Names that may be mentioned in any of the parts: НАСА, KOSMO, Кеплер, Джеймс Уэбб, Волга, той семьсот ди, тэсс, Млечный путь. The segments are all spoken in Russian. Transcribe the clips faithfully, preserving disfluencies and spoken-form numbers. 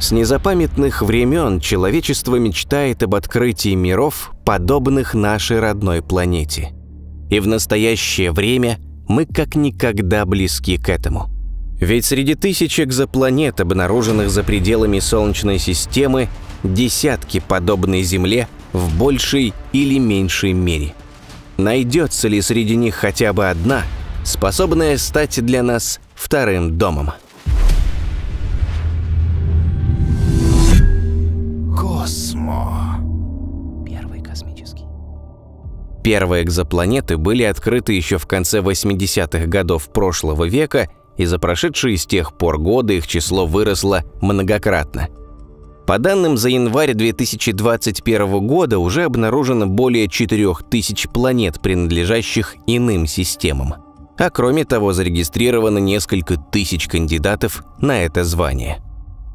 С незапамятных времен человечество мечтает об открытии миров, подобных нашей родной планете. И в настоящее время мы как никогда близки к этому. Ведь среди тысяч экзопланет, обнаруженных за пределами Солнечной системы, десятки подобной Земле в большей или меньшей мере. Найдется ли среди них хотя бы одна, способная стать для нас вторым домом? Космо. Первый космический. Первые экзопланеты были открыты еще в конце восьмидесятых годов прошлого века, и за прошедшие с тех пор годы их число выросло многократно. По данным за январь две тысячи двадцать первого года уже обнаружено более четырёх тысяч планет, принадлежащих иным системам. А кроме того, зарегистрировано несколько тысяч кандидатов на это звание.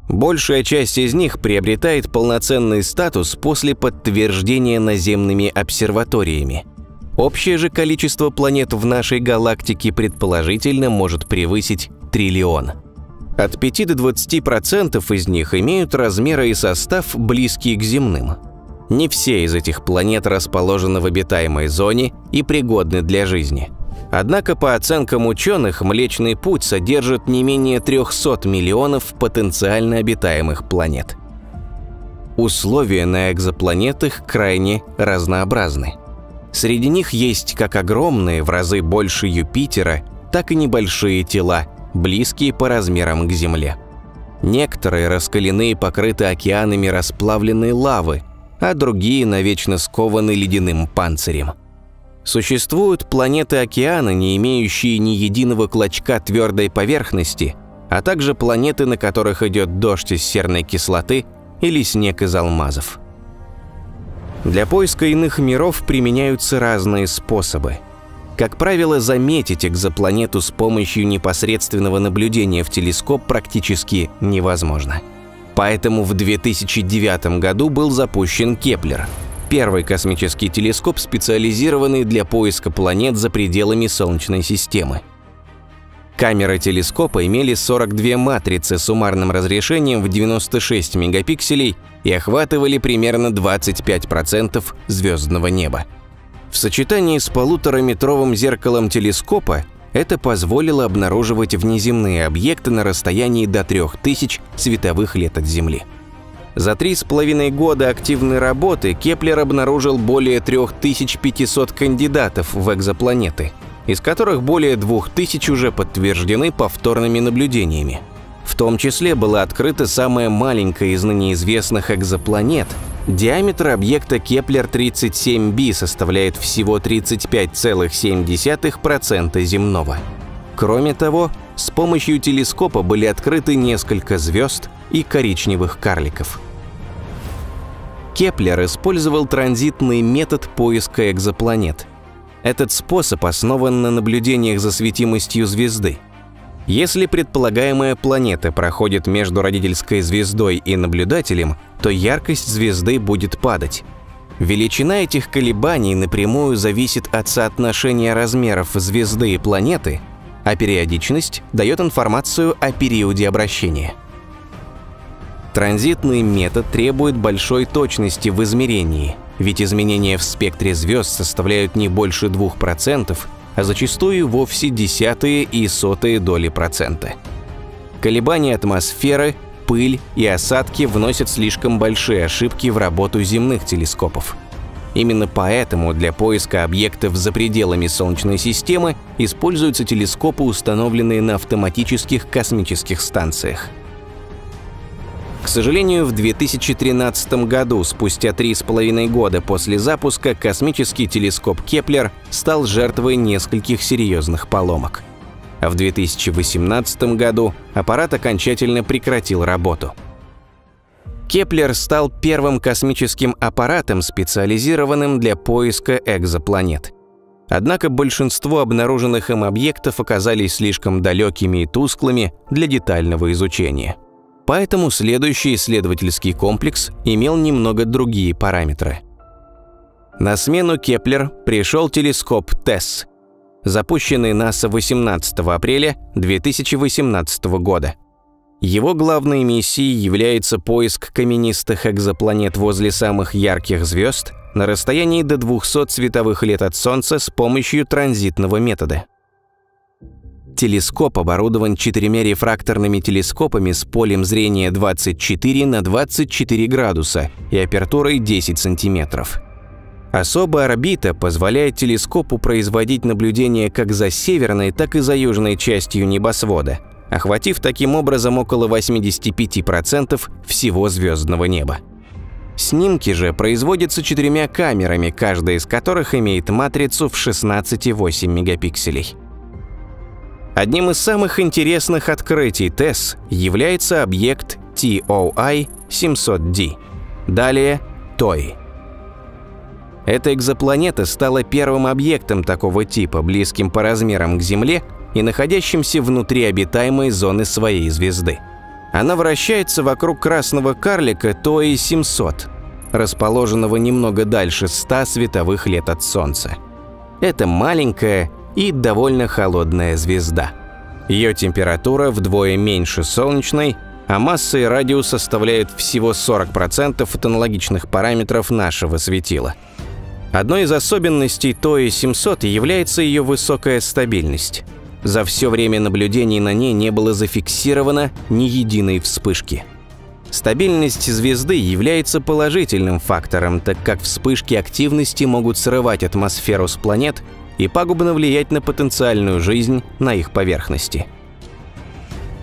Большая часть из них приобретает полноценный статус после подтверждения наземными обсерваториями. Общее же количество планет в нашей галактике предположительно может превысить триллион. От пяти до двадцати процентов из них имеют размеры и состав, близкие к земным. Не все из этих планет расположены в обитаемой зоне и пригодны для жизни. Однако, по оценкам ученых, Млечный Путь содержит не менее трёхсот миллионов потенциально обитаемых планет. Условия на экзопланетах крайне разнообразны. Среди них есть как огромные, в разы больше Юпитера, так и небольшие тела, близкие по размерам к Земле. Некоторые раскалены и покрыты океанами расплавленной лавы, а другие навечно скованы ледяным панцирем. Существуют планеты океана, не имеющие ни единого клочка твердой поверхности, а также планеты, на которых идет дождь из серной кислоты или снег из алмазов. Для поиска иных миров применяются разные способы. Как правило, заметить экзопланету с помощью непосредственного наблюдения в телескоп практически невозможно. Поэтому в две тысячи девятом году был запущен Кеплер. Первый космический телескоп, специализированный для поиска планет за пределами Солнечной системы. Камеры телескопа имели сорок две матрицы с суммарным разрешением в девяносто шесть мегапикселей и охватывали примерно двадцать пять процентов звездного неба. В сочетании с полутораметровым зеркалом телескопа это позволило обнаруживать внеземные объекты на расстоянии до трёх тысяч световых лет от Земли. За три с половиной года активной работы Кеплер обнаружил более трёх тысяч пятисот кандидатов в экзопланеты, из которых более двух тысяч уже подтверждены повторными наблюдениями. В том числе была открыта самая маленькая из ныне известных экзопланет. Диаметр объекта Кеплер тридцать семь би составляет всего тридцать пять целых семь десятых процента земного. Кроме того, с помощью телескопа были открыты несколько звезд и коричневых карликов. Кеплер использовал транзитный метод поиска экзопланет. Этот способ основан на наблюдениях за светимостью звезды. Если предполагаемая планета проходит между родительской звездой и наблюдателем, то яркость звезды будет падать. Величина этих колебаний напрямую зависит от соотношения размеров звезды и планеты, а периодичность дает информацию о периоде обращения. Транзитный метод требует большой точности в измерении, ведь изменения в спектре звезд составляют не больше двух процентов, а зачастую вовсе десятые и сотые доли процента. Колебания атмосферы, пыль и осадки вносят слишком большие ошибки в работу земных телескопов. Именно поэтому для поиска объектов за пределами Солнечной системы используются телескопы, установленные на автоматических космических станциях. К сожалению, в две тысячи тринадцатом году, спустя три с половиной года после запуска, космический телескоп Кеплер стал жертвой нескольких серьезных поломок. А в две тысячи восемнадцатом году аппарат окончательно прекратил работу. Кеплер стал первым космическим аппаратом, специализированным для поиска экзопланет. Однако большинство обнаруженных им объектов оказались слишком далекими и тусклыми для детального изучения. Поэтому следующий исследовательский комплекс имел немного другие параметры. На смену Кеплер пришел телескоп тэсс, запущенный НАСА восемнадцатого апреля две тысячи восемнадцатого года. Его главной миссией является поиск каменистых экзопланет возле самых ярких звезд на расстоянии до двухсот световых лет от Солнца с помощью транзитного метода. Телескоп оборудован четырьмя рефракторными телескопами с полем зрения двадцать четыре на двадцать четыре градуса и апертурой десять сантиметров. Особая орбита позволяет телескопу производить наблюдения как за северной, так и за южной частью небосвода, охватив таким образом около восьмидесяти пяти процентов всего звездного неба. Снимки же производятся четырьмя камерами, каждая из которых имеет матрицу в шестнадцать целых восемь десятых мегапикселей. Одним из самых интересных открытий тэсс является объект той семьсот ди, далее той. Эта экзопланета стала первым объектом такого типа, близким по размерам к Земле и находящимся внутри обитаемой зоны своей звезды. Она вращается вокруг красного карлика той семьсот, расположенного немного дальше ста световых лет от Солнца. Это маленькая и довольно холодная звезда. Ее температура вдвое меньше солнечной, а масса и радиус составляют всего сорок процентов от аналогичных параметров нашего светила. Одной из особенностей той семьсот является ее высокая стабильность. За все время наблюдений на ней не было зафиксировано ни единой вспышки. Стабильность звезды является положительным фактором, так как вспышки активности могут срывать атмосферу с планет и пагубно влиять на потенциальную жизнь на их поверхности.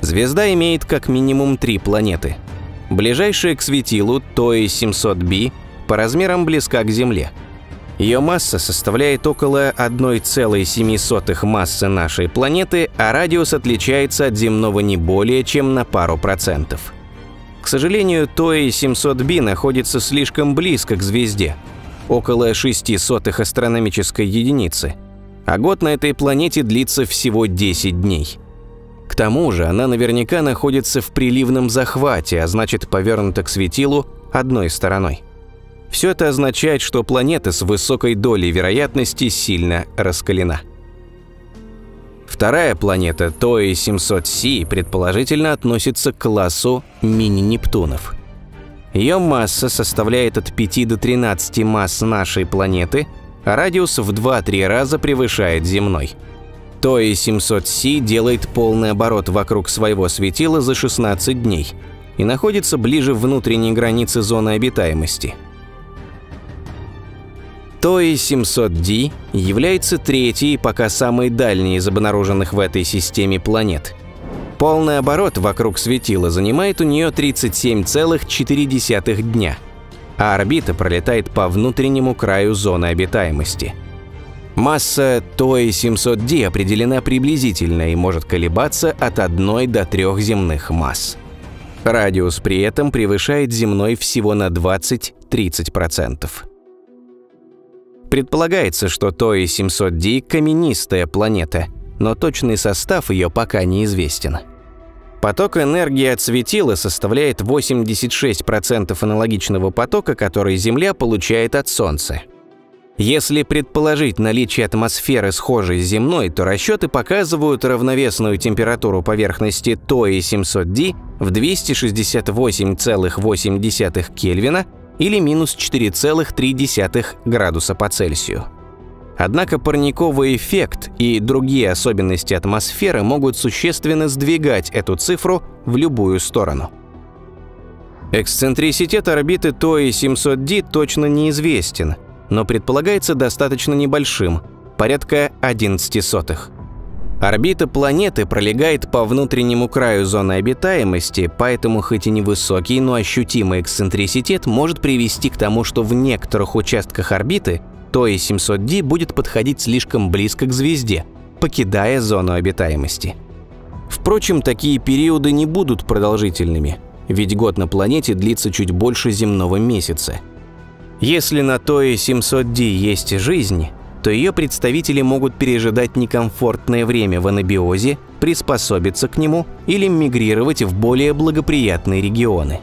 Звезда имеет как минимум три планеты. Ближайшая к светилу той семьсот би по размерам близка к Земле. Ее масса составляет около одной целой семи сотых массы нашей планеты, а радиус отличается от земного не более чем на пару процентов. К сожалению, той семьсот би находится слишком близко к звезде, около шести сотых астрономической единицы, а год на этой планете длится всего десять дней. К тому же она наверняка находится в приливном захвате, а значит повернута к светилу одной стороной. Все это означает, что планета с высокой долей вероятности сильно раскалена. Вторая планета той семьсот си предположительно относится к классу мини-Нептунов. Ее масса составляет от пяти до тринадцати масс нашей планеты, а радиус в два-три раза превышает земной. той семьсот си делает полный оборот вокруг своего светила за шестнадцать дней и находится ближе внутренней границы зоны обитаемости. той семьсот ди является третьей, пока самой дальней из обнаруженных в этой системе планет. Полный оборот вокруг светила занимает у нее тридцать семь целых четыре десятых дня, а орбита пролетает по внутреннему краю зоны обитаемости. Масса той семьсот ди определена приблизительно и может колебаться от одной до трёх земных масс. Радиус при этом превышает земной всего на двадцать-тридцать процентов. Предполагается, что той семьсот ди – каменистая планета, но точный состав ее пока неизвестен. Поток энергии от светила составляет восемьдесят шесть процентов аналогичного потока, который Земля получает от Солнца. Если предположить наличие атмосферы, схожей с земной, то расчеты показывают равновесную температуру поверхности той семьсот ди в двести шестьдесят восемь целых восемь десятых Кельвина или минус четыре целых три десятых градуса по Цельсию. Однако парниковый эффект и другие особенности атмосферы могут существенно сдвигать эту цифру в любую сторону. Эксцентриситет орбиты той семьсот ди точно неизвестен, но предполагается достаточно небольшим – порядка одиннадцати сотых. Орбита планеты пролегает по внутреннему краю зоны обитаемости, поэтому хоть и невысокий, но ощутимый эксцентриситет может привести к тому, что в некоторых участках орбиты той семьсот ди будет подходить слишком близко к звезде, покидая зону обитаемости. Впрочем, такие периоды не будут продолжительными, ведь год на планете длится чуть больше земного месяца. Если на той семьсот ди есть жизнь, то ее представители могут пережидать некомфортное время в анабиозе, приспособиться к нему или мигрировать в более благоприятные регионы.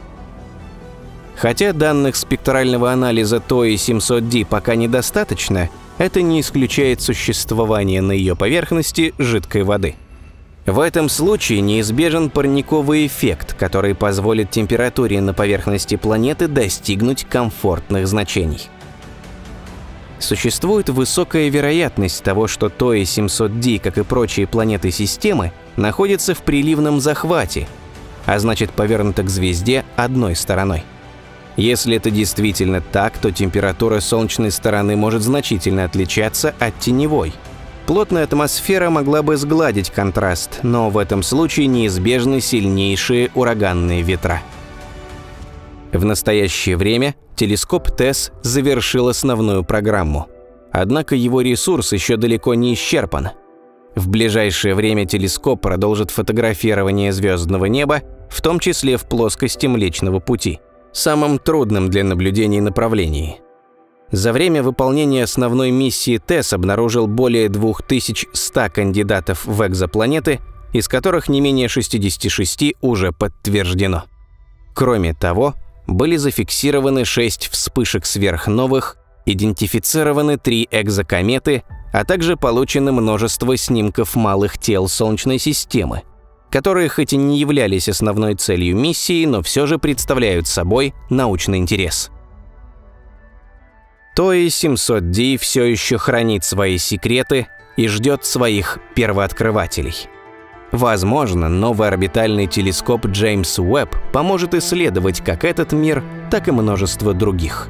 Хотя данных спектрального анализа той семьсот ди пока недостаточно, это не исключает существование на ее поверхности жидкой воды. В этом случае неизбежен парниковый эффект, который позволит температуре на поверхности планеты достигнуть комфортных значений. Существует высокая вероятность того, что той семьсот ди, как и прочие планеты системы, находится в приливном захвате, а значит повернута к звезде одной стороной. Если это действительно так, то температура солнечной стороны может значительно отличаться от теневой. Плотная атмосфера могла бы сгладить контраст, но в этом случае неизбежны сильнейшие ураганные ветра. В настоящее время телескоп тэсс завершил основную программу. Однако его ресурс еще далеко не исчерпан. В ближайшее время телескоп продолжит фотографирование звездного неба, в том числе в плоскости Млечного Пути, самым трудным для наблюдений направлении. За время выполнения основной миссии тэсс обнаружил более двух тысяч ста кандидатов в экзопланеты, из которых не менее шестидесяти шести уже подтверждено. Кроме того, были зафиксированы шесть вспышек сверхновых, идентифицированы три экзокометы, а также получено множество снимков малых тел Солнечной системы, которые хоть и не являлись основной целью миссии, но все же представляют собой научный интерес. той семьсот ди все еще хранит свои секреты и ждет своих первооткрывателей. Возможно, новый орбитальный телескоп Джеймс Уэбб поможет исследовать как этот мир, так и множество других.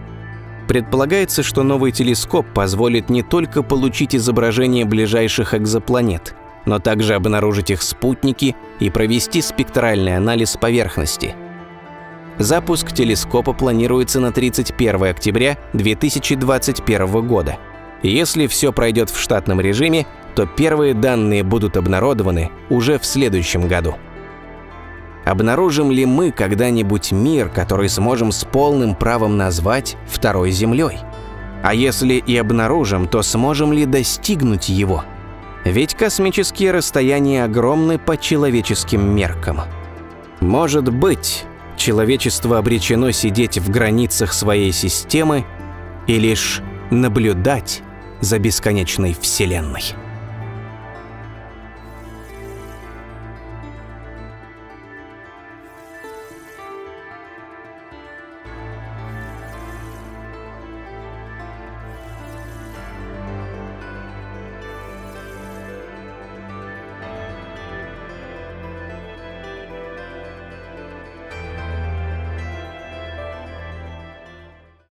Предполагается, что новый телескоп позволит не только получить изображения ближайших экзопланет, но также обнаружить их спутники и провести спектральный анализ поверхности. Запуск телескопа планируется на тридцать первое октября две тысячи двадцать первого года. Если все пройдет в штатном режиме, то первые данные будут обнародованы уже в следующем году. Обнаружим ли мы когда-нибудь мир, который сможем с полным правом назвать второй Землей? А если и обнаружим, то сможем ли достигнуть его? Ведь космические расстояния огромны по человеческим меркам. Может быть, человечество обречено сидеть в границах своей системы и лишь наблюдать за бесконечной Вселенной.